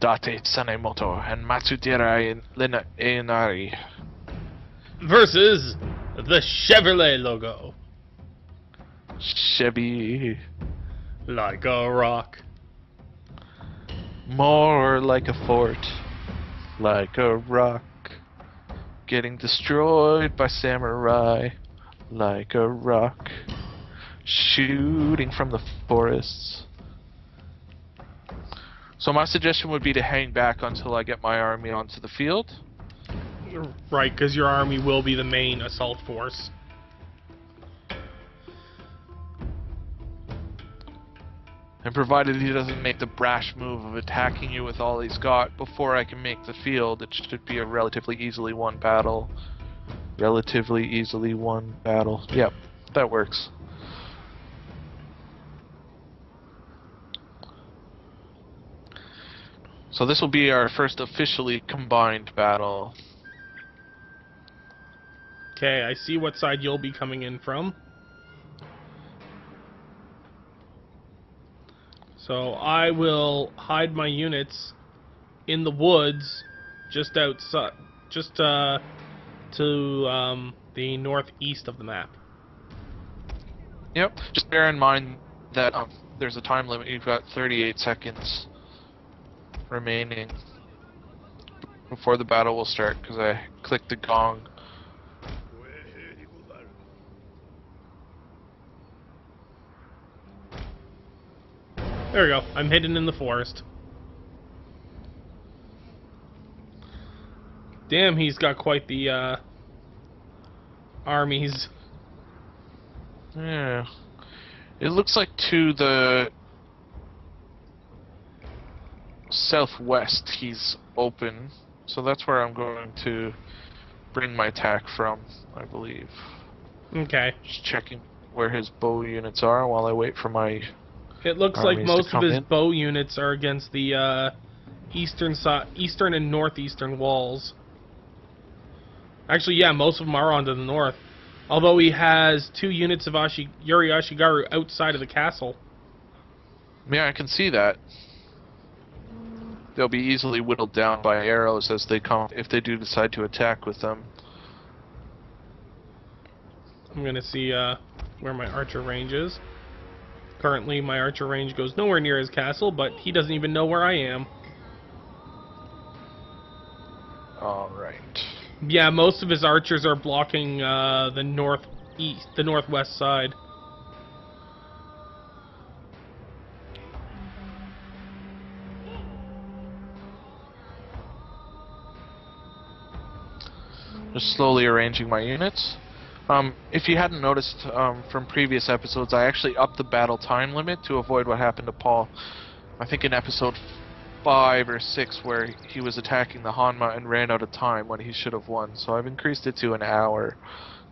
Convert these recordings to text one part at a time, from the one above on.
Date Tsunemoto and Matsudaira Inari versus the Chevrolet logo. Chevy. Like a rock. More like a fort. Like a rock. Getting destroyed by samurai. Like a rock. Shooting from the forests. So my suggestion would be to hang back until I get my army onto the field. Right, because your army will be the main assault force. And provided he doesn't make the brash move of attacking you with all he's got before I can make the field, it should be a relatively easily won battle. Relatively easily won battle. Yep, that works. So this will be our first officially combined battle. Okay, I see what side you'll be coming in from. So I will hide my units in the woods just outside, just to the northeast of the map. Yep, just bear in mind that there's a time limit. You've got 38 seconds remaining before the battle will start because I clicked the gong. There we go. I'm hidden in the forest. Damn, he's got quite the armies. Yeah. It looks like to the southwest he's open, so that's where I'm going to bring my attack from, I believe. Okay. Just checking where his bow units are while I wait for my... It looks like most of his bow units are against the eastern and northeastern walls. Actually, yeah, most of them are onto the north. Although he has 2 units of Yuri Ashigaru outside of the castle. Yeah, I can see that. They'll be easily whittled down by arrows as they come, if they do decide to attack with them. I'm gonna see where my archer range is. Currently, my archer range goes nowhere near his castle, but he doesn't even know where I am. Alright. Yeah, most of his archers are blocking the northwest side. Just slowly arranging my units. If you hadn't noticed from previous episodes, I actually upped the battle time limit to avoid what happened to Paul. I think in episode 5 or 6 where he was attacking the Honma and ran out of time when he should have won. So I've increased it to an hour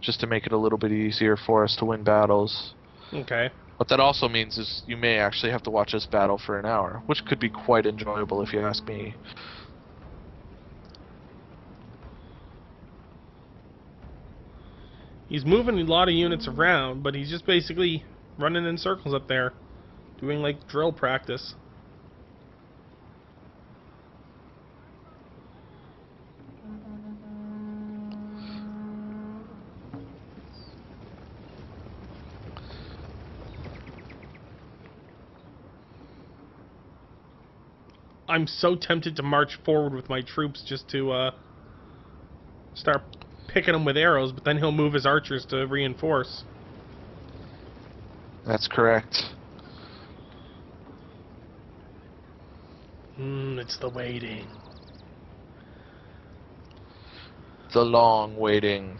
just to make it a little bit easier for us to win battles. Okay. What that also means is you may actually have to watch us battle for an hour, which could be quite enjoyable if you ask me. He's moving a lot of units around, but he's just basically running in circles up there, doing like drill practice. I'm so tempted to march forward with my troops just to start picking him with arrows, but then he'll move his archers to reinforce. That's correct. It's the waiting. The long waiting.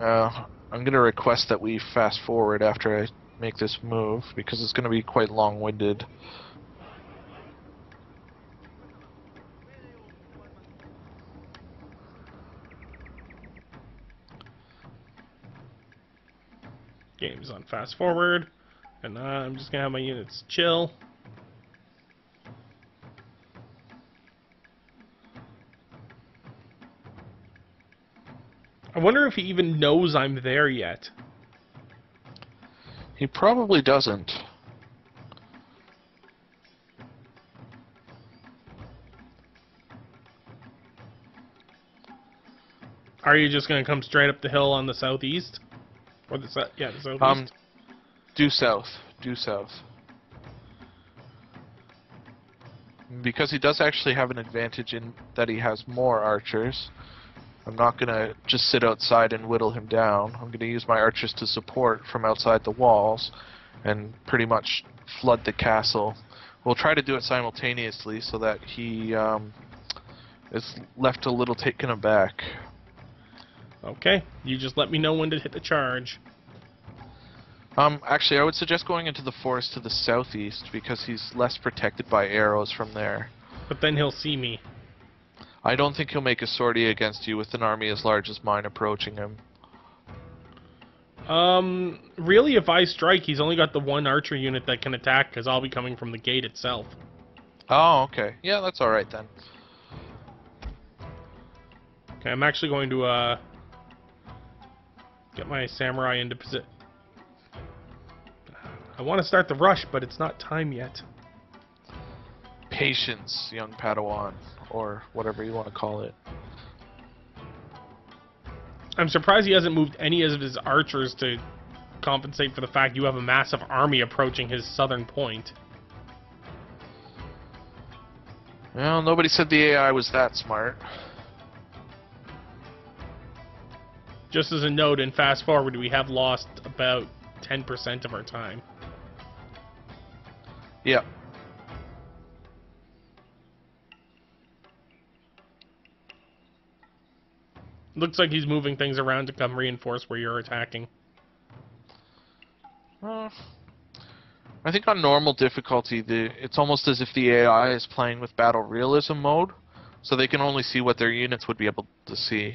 I'm going to request that we fast forward after I make this move, because it's going to be quite long-winded. Game's on fast forward, and I'm just gonna have my units chill. I wonder if he even knows I'm there yet. He probably doesn't. Are you just going to come straight up the hill on the southeast? Or the the southeast? Due south. Due south. Because he does actually have an advantage in that he has more archers. I'm not going to just sit outside and whittle him down. I'm going to use my archers to support from outside the walls and pretty much flood the castle. We'll try to do it simultaneously so that he is left a little taken aback. Okay, you just let me know when to hit the charge. Actually, I would suggest going into the forest to the southeast because he's less protected by arrows from there. But then he'll see me. I don't think he'll make a sortie against you with an army as large as mine approaching him. Really, if I strike, he's only got the one archer unit that can attack because I'll be coming from the gate itself. Oh, okay. Yeah, that's alright then. Okay, I'm actually going to get my samurai into position. I want to start the rush, but it's not time yet. Patience, young Padawan, or whatever you want to call it. I'm surprised he hasn't moved any of his archers to compensate for the fact you have a massive army approaching his southern point. Well, nobody said the AI was that smart. Just as a note, and fast forward, we have lost about 10% of our time. Yeah. Looks like he's moving things around to come reinforce where you're attacking. I think on normal difficulty, it's almost as if the AI is playing with battle realism mode, so they can only see what their units would be able to see.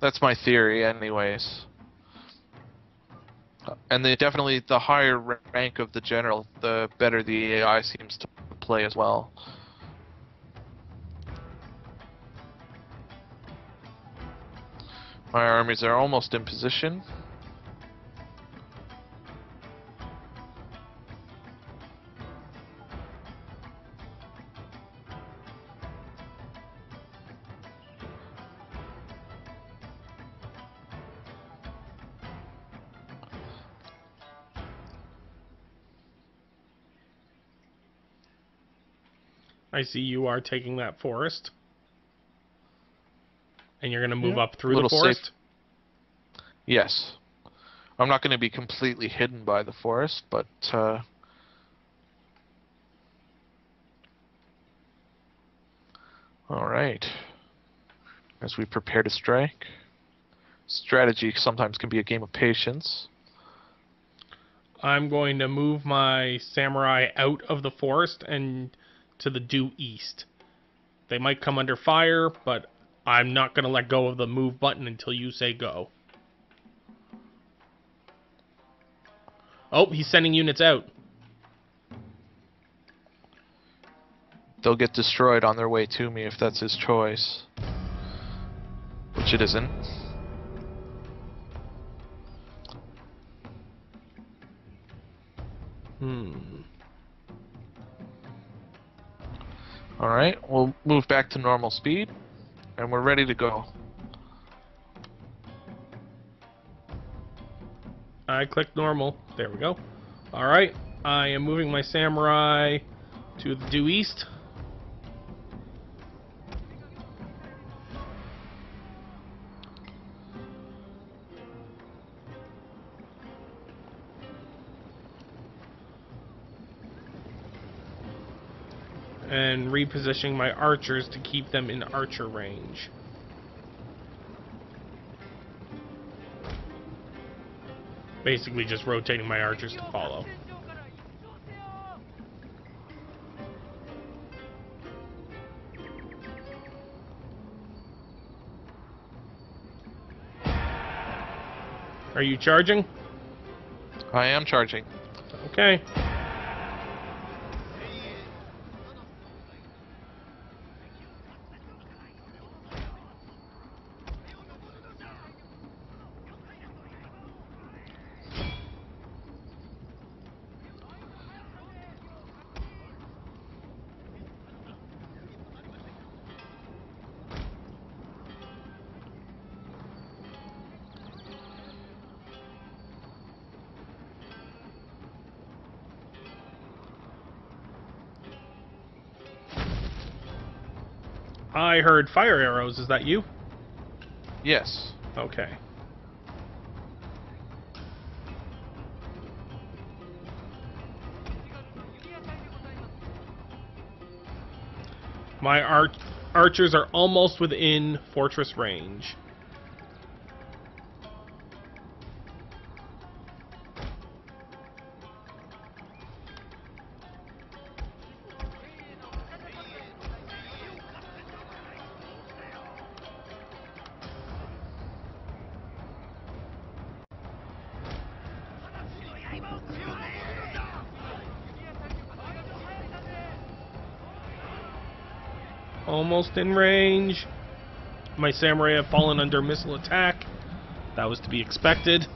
That's my theory, anyways. And they definitely, the higher rank of the general, the better the AI seems to play as well. My armies are almost in position. I see you are taking that forest. And you're going to move up through the forest? Safe. Yes. I'm not going to be completely hidden by the forest, but... Alright. As we prepare to strike. Strategy sometimes can be a game of patience. I'm going to move my samurai out of the forest and... to the due east. They might come under fire, but I'm not going to let go of the move button until you say go. Oh, he's sending units out. They'll get destroyed on their way to me if that's his choice. Which it isn't. Alright, we'll move back to normal speed, and we're ready to go. I clicked normal. There we go. Alright, I am moving my samurai to the due east. And repositioning my archers to keep them in archer range. Basically just rotating my archers to follow. Are you charging? I am charging. Okay. I heard fire arrows. Is that you? Yes. Okay. My archers are almost within fortress range. Almost in range. My samurai have fallen under missile attack. That was to be expected.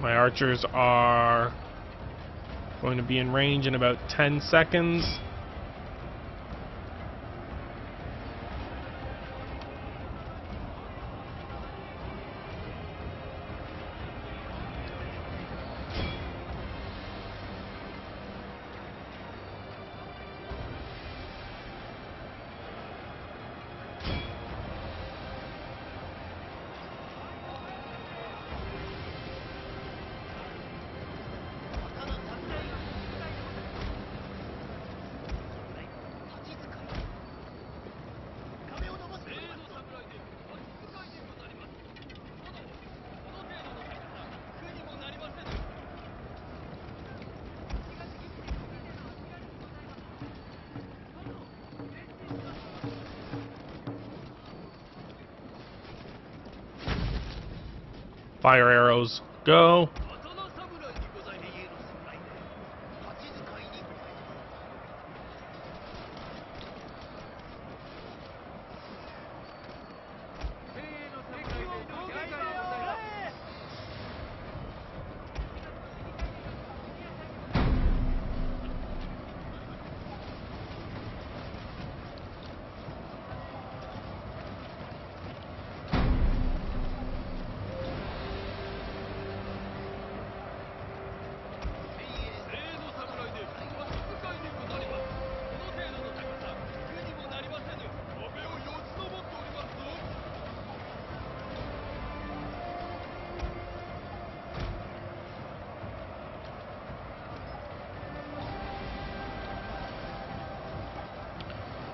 My archers are going to be in range in about 10 seconds. Fire arrows, go.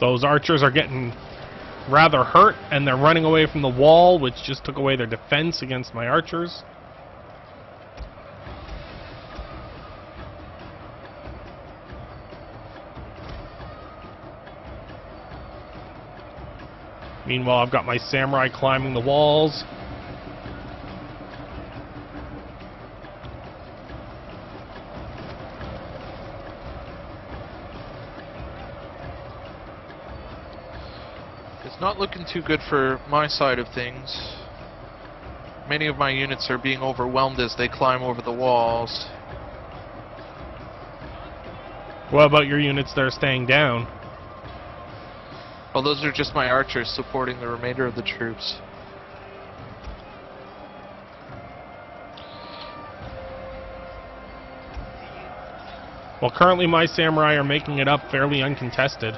Those archers are getting rather hurt, and they're running away from the wall, which just took away their defense against my archers. Meanwhile, I've got my samurai climbing the walls. Not looking too good for my side of things. Many of my units are being overwhelmed as they climb over the walls. What about your units that are staying down? Well, those are just my archers supporting the remainder of the troops. Well, currently my samurai are making it up fairly uncontested.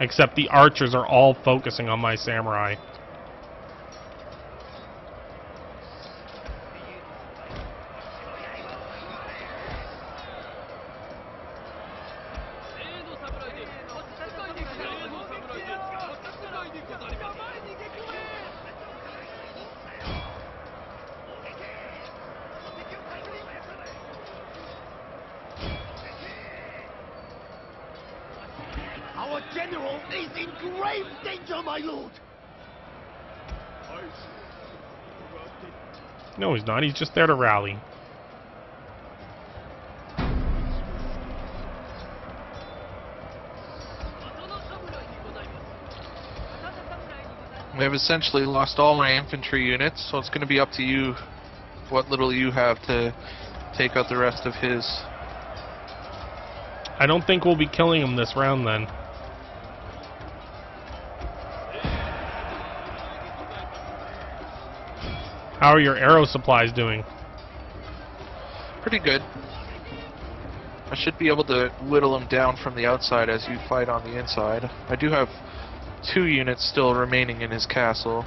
Except the archers are all focusing on my samurai. Our general is in grave danger, my lord! No, he's not. He's just there to rally. We have essentially lost all our infantry units, so it's going to be up to you what little you have to take out the rest of his. I don't think we'll be killing him this round then. How are your arrow supplies doing? Pretty good. I should be able to whittle them down from the outside as you fight on the inside. I do have 2 units still remaining in his castle.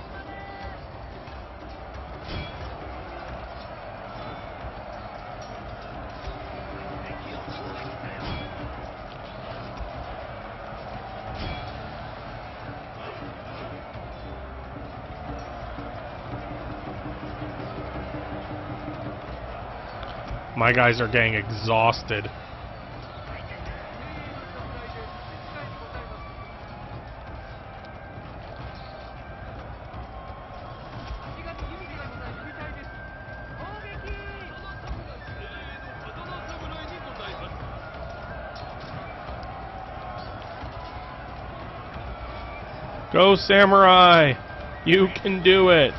My guys are getting exhausted. Go Samurai! You can do it!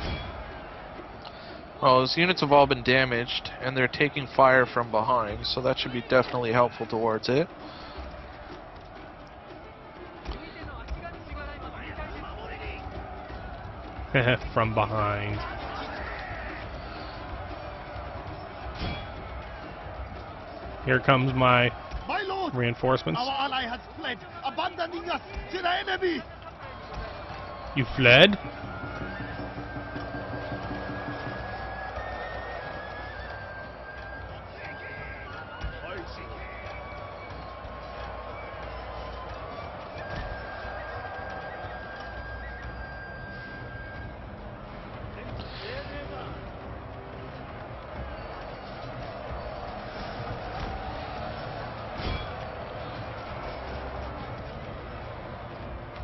Well, his units have all been damaged, and they're taking fire from behind, so that should be definitely helpful towards it. From behind. Here comes my reinforcements. Our ally has fled, abandoning us to the enemy! You fled?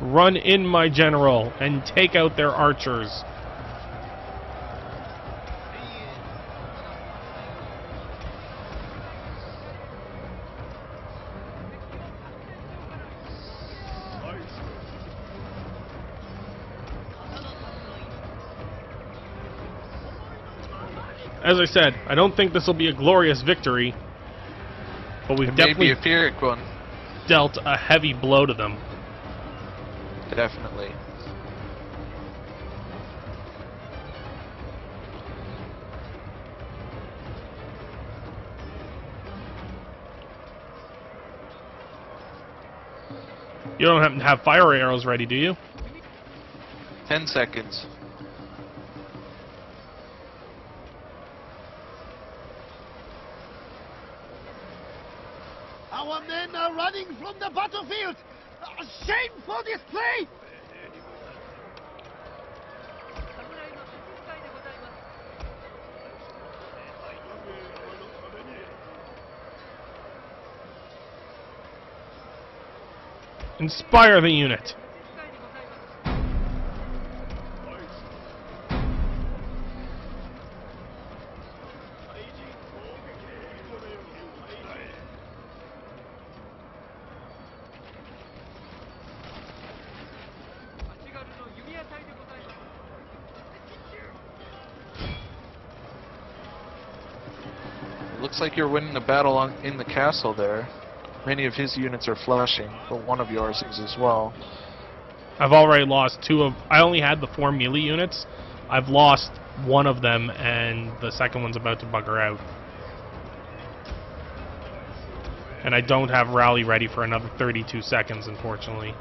Run in, my general, and take out their archers. As I said, I don't think this will be a glorious victory, but we've definitely dealt a heavy blow to them. Definitely. You don't happen to have fire arrows ready, do you? 10 seconds. Our men are running from the battlefield! A shameful display! Inspire the unit. Looks like you're winning the battle in the castle there. Many of his units are flashing, but one of yours is as well. I've already lost 2 of... I only had the 4 melee units. I've lost 1 of them, and the second one's about to bugger out. And I don't have rally ready for another 32 seconds, unfortunately.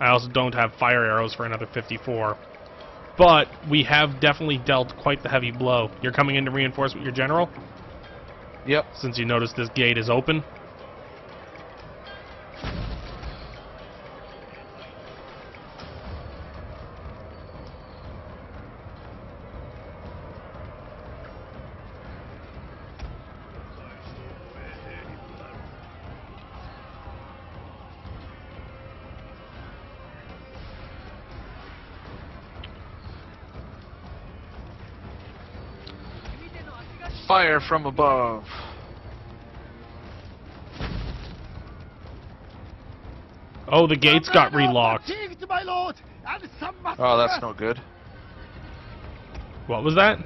I also don't have fire arrows for another 54. But we have definitely dealt quite the heavy blow. You're coming in to reinforce with your general? Yep. Since you notice this gate is open. Fire from above. Oh, the gates got relocked. Oh, that's no good. What was that?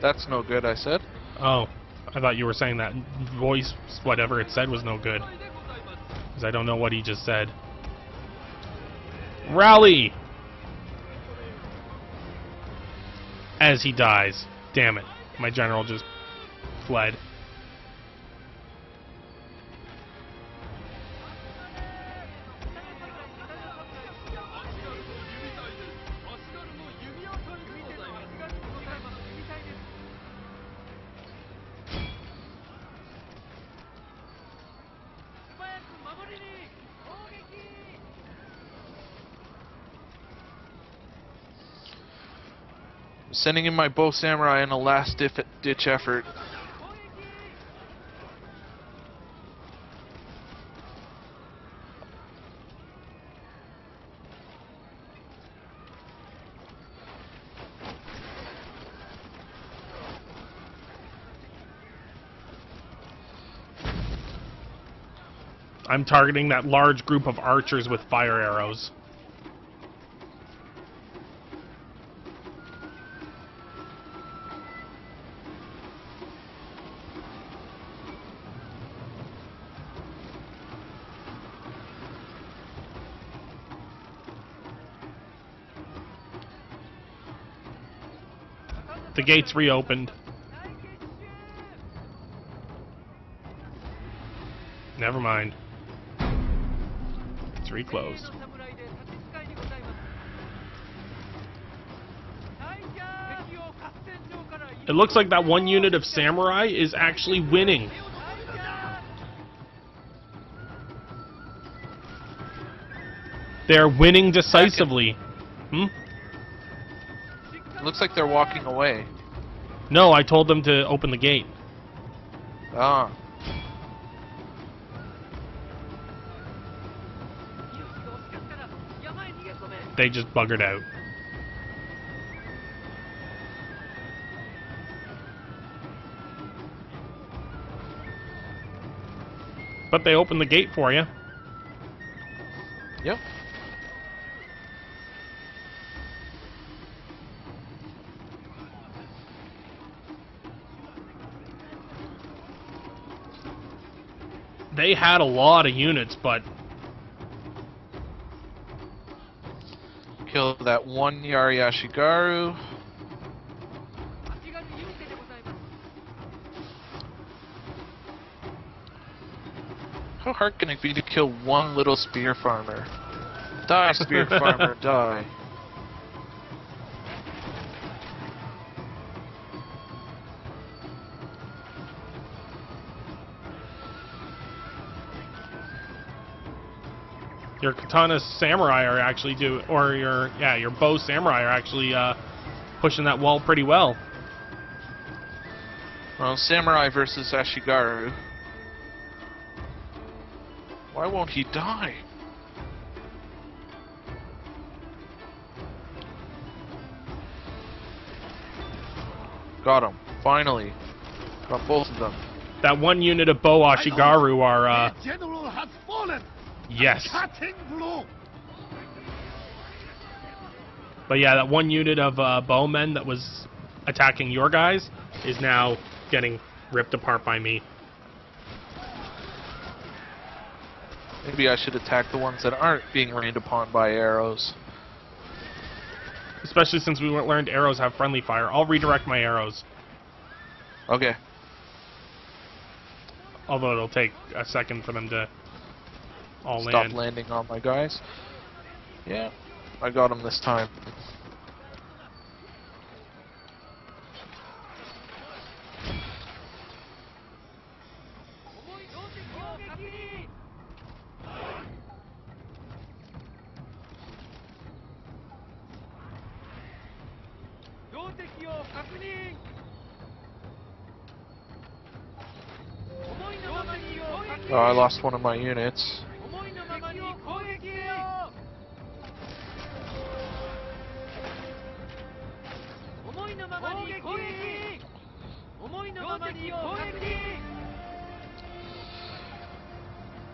That's no good, I said. Oh, I thought you were saying that voice, whatever it said, was no good. Because I don't know what he just said. Rally! As he dies. Damn it. My general just fled. Sending in my bow samurai in a last-ditch effort. I'm targeting that large group of archers with fire arrows. The gates reopened. Never mind. It's reclosed. It looks like that one unit of samurai is actually winning. They're winning decisively. Hmm? Looks like they're walking away. No, I told them to open the gate. Ah. They just buggered out. But they opened the gate for you. Yep. They had a lot of units, but... Kill that one Yariyashigaru. How hard can it be to kill one little spear farmer? Die, spear farmer, die. Your katana samurai are actually your bow samurai are actually pushing that wall pretty well. Well, samurai versus Ashigaru. Why won't he die? Got him. Finally. Got both of them. That one unit of bow Ashigaru are general has fallen. Yes. But yeah, that one unit of bowmen that was attacking your guys is now getting ripped apart by me. Maybe I should attack the ones that aren't being rained upon by arrows. Especially since we learned arrows have friendly fire. I'll redirect my arrows. Okay. Although it'll take a second for them to... Stop landing on my guys. Yeah, I got him this time. Oh, I lost one of my units.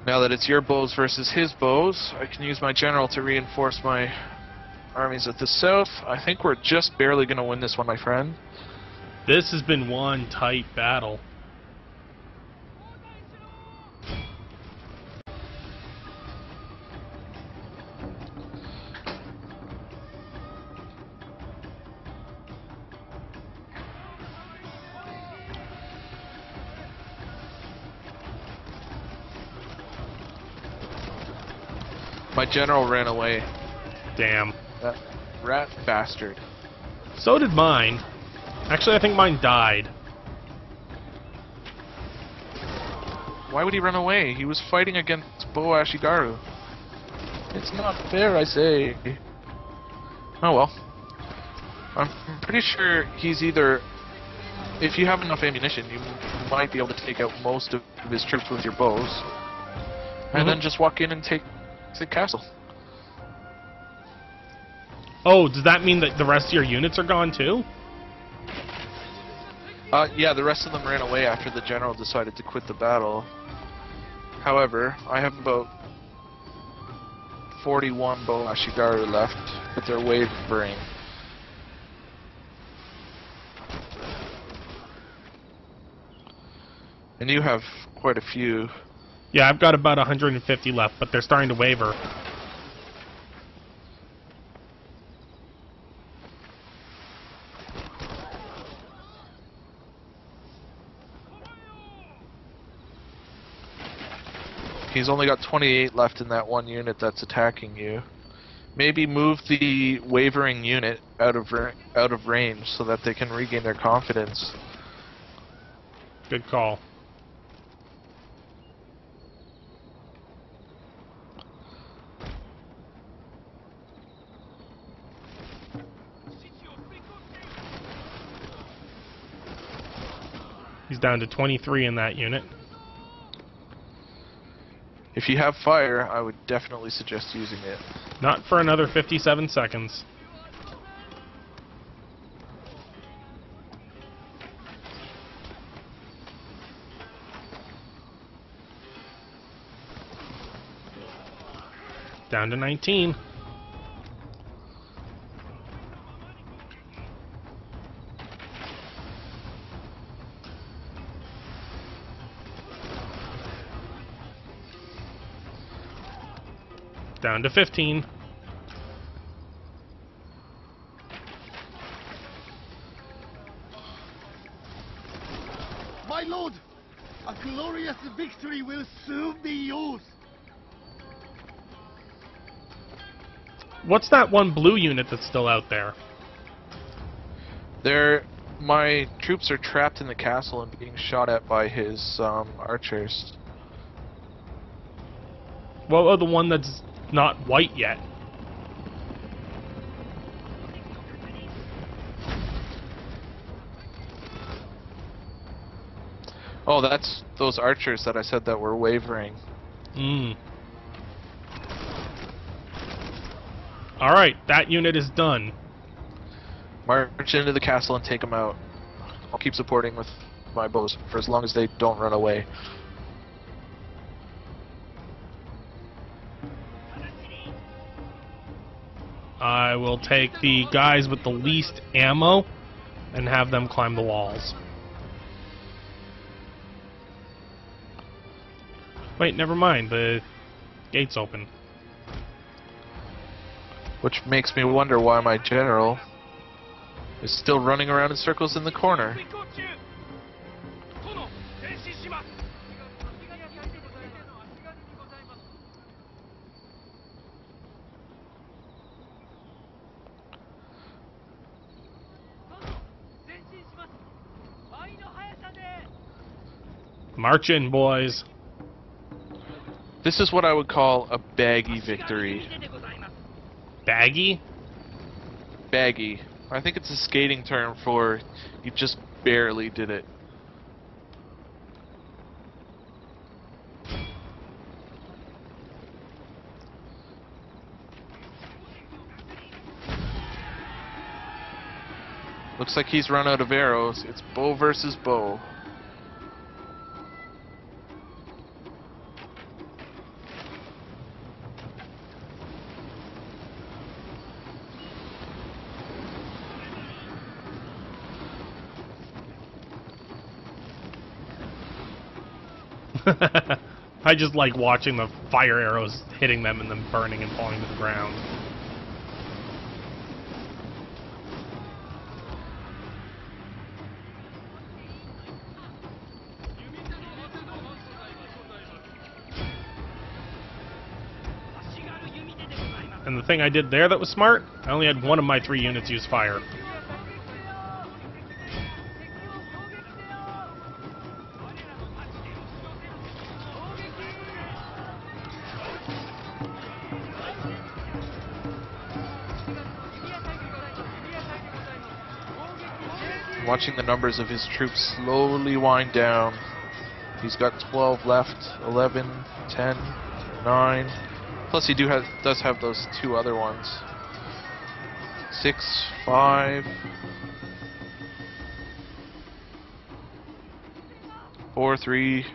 Now that it's your bows versus his bows, I can use my general to reinforce my armies at the south. I think we're just barely going to win this one, my friend. This has been one tight battle. My general ran away. Damn. That rat bastard. So did mine. Actually, I think mine died. Why would he run away? He was fighting against Bo Ashigaru. It's not fair, I say. Oh well. I'm pretty sure he's either... If you have enough ammunition, you might be able to take out most of his troops with your bows. Mm-hmm. And then just walk in and take... the castle. Oh, does that mean that the rest of your units are gone too? Yeah, the rest of them ran away after the general decided to quit the battle. However, I have about 41 Bo Ashigaru left, but they're wavering. And you have quite a few. Yeah, I've got about 150 left, but they're starting to waver. He's only got 28 left in that one unit that's attacking you. Maybe move the wavering unit out of range so that they can regain their confidence. Good call. He's down to 23 in that unit. If you have fire, I would definitely suggest using it. Not for another 57 seconds. Down to 19. Down to 15. My lord, a glorious victory will soon be yours. What's that one blue unit that's still out there? My troops are trapped in the castle and being shot at by his archers. Well, the one that's not white yet. Oh, that's those archers that I said that were wavering. Mm. Alright, that unit is done. March into the castle and take them out. I'll keep supporting with my bows for as long as they don't run away. I will take the guys with the least ammo and have them climb the walls. Wait, never mind. The gate's open. Which makes me wonder why my general is still running around in circles in the corner. March in, boys. This is what I would call a baggy victory. Baggy? Baggy. I think it's a skating term for you just barely did it. Looks like he's run out of arrows. It's bow versus bow. I just like watching the fire arrows hitting them and them burning and falling to the ground. And the thing I did there that was smart, I only had one of my three units use fire. Watching the numbers of his troops slowly wind down. He's got 12 left, 11, 10, 9... Plus he does have those two other ones. 6, 5, 4, 3,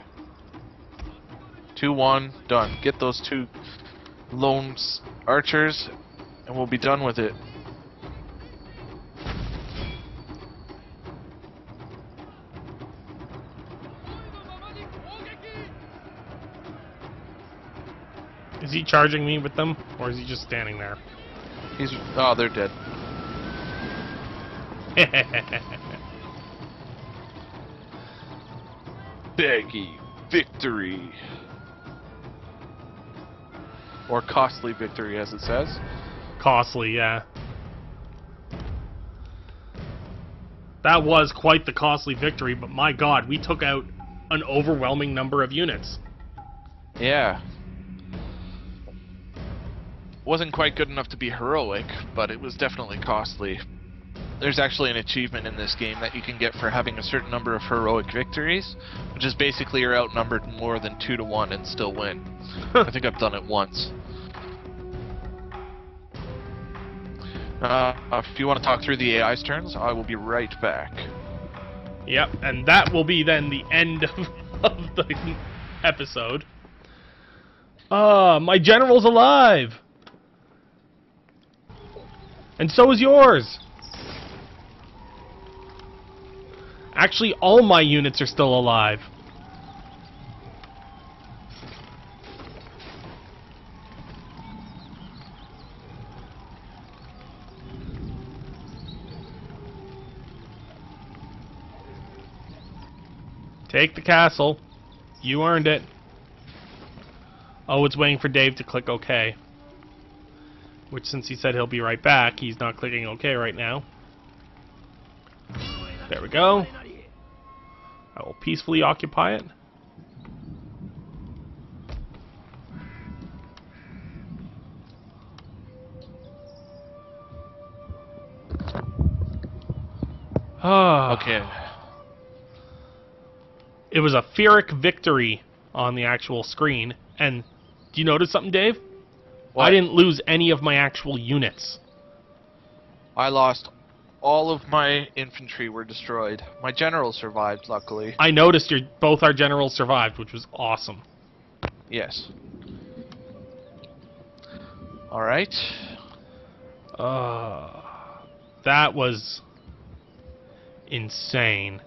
2, 1, done. Get those two lone archers and we'll be done with it. Is he charging me with them, or is he just standing there? He's... oh, they're dead. Baggy victory! Or costly victory, as it says. Costly, yeah. That was quite the costly victory, but my god, we took out an overwhelming number of units. Yeah. Wasn't quite good enough to be heroic, but it was definitely costly. There's actually an achievement in this game that you can get for having a certain number of heroic victories, which is basically you're outnumbered more than 2 to 1 and still win. I think I've done it once. If you want to talk through the AI's turns, I will be right back. Yep, and that will be then the end of the episode. My general's alive! And so is yours! Actually, all my units are still alive. Take the castle. You earned it. Oh, it's waiting for Dave to click OK. Which, since he said he'll be right back, he's not clicking OK right now. There we go. I will peacefully occupy it. Okay. It was a Furic victory on the actual screen. And do you notice something, Dave? What? I didn't lose any of my actual units. I lost all of my infantry were destroyed. My general survived, luckily. I noticed both our generals survived, which was awesome. Yes. Alright. That was insane.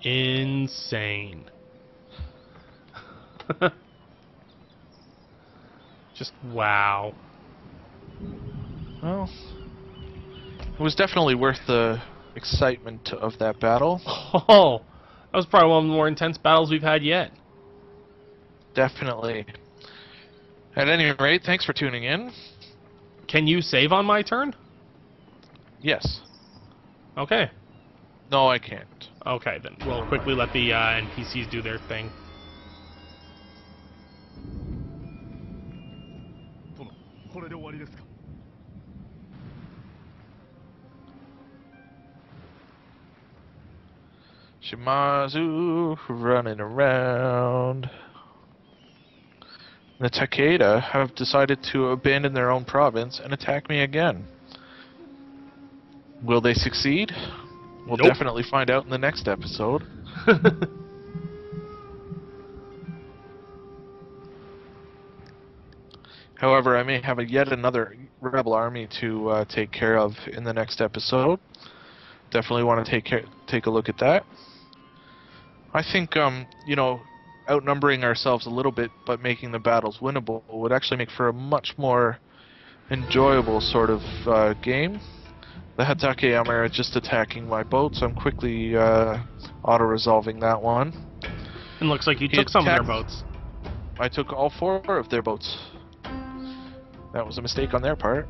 Insane. Just wow. Well, it was definitely worth the excitement of that battle. Oh, that was probably one of the more intense battles we've had yet. Definitely. At any rate, thanks for tuning in. Can you save on my turn? Yes. Okay. No, I can't. Okay, then we'll quickly let the NPCs do their thing. Shimazu running around. The Takeda have decided to abandon their own province and attack me again. Will they succeed? We'll definitely find out in the next episode. However, I may have yet another rebel army to take care of in the next episode. Definitely want to take a look at that. I think, you know, outnumbering ourselves a little bit but making the battles winnable would actually make for a much more enjoyable sort of game. The Hatakeyama are just attacking my boat, so I'm quickly auto-resolving that one. It looks like you took some of their boats. I took all four of their boats. That was a mistake on their part.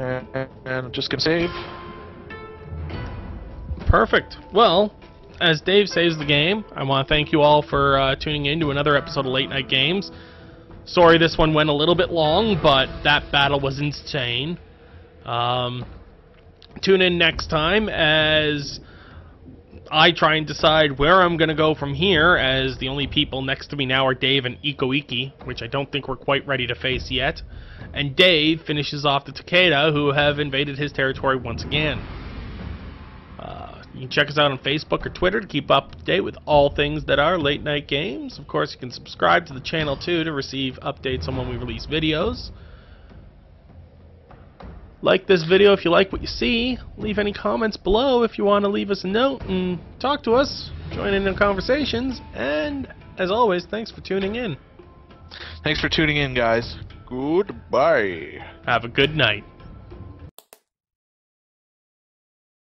And I'm just gonna save. Perfect. Well, as Dave saves the game, I want to thank you all for tuning in to another episode of Late Night Games. Sorry this one went a little bit long, but that battle was insane. Tune in next time as I try and decide where I'm going to go from here, as the only people next to me now are Dave and Ikoiki, which I don't think we're quite ready to face yet. And Dave finishes off the Takeda, who have invaded his territory once again. You can check us out on Facebook or Twitter to keep up to date with all things that are Late Night Games. Of course, you can subscribe to the channel, too, to receive updates on when we release videos. Like this video if you like what you see. Leave any comments below if you want to leave us a note and talk to us. Join in the conversations. And, as always, thanks for tuning in. Thanks for tuning in, guys. Goodbye. Have a good night.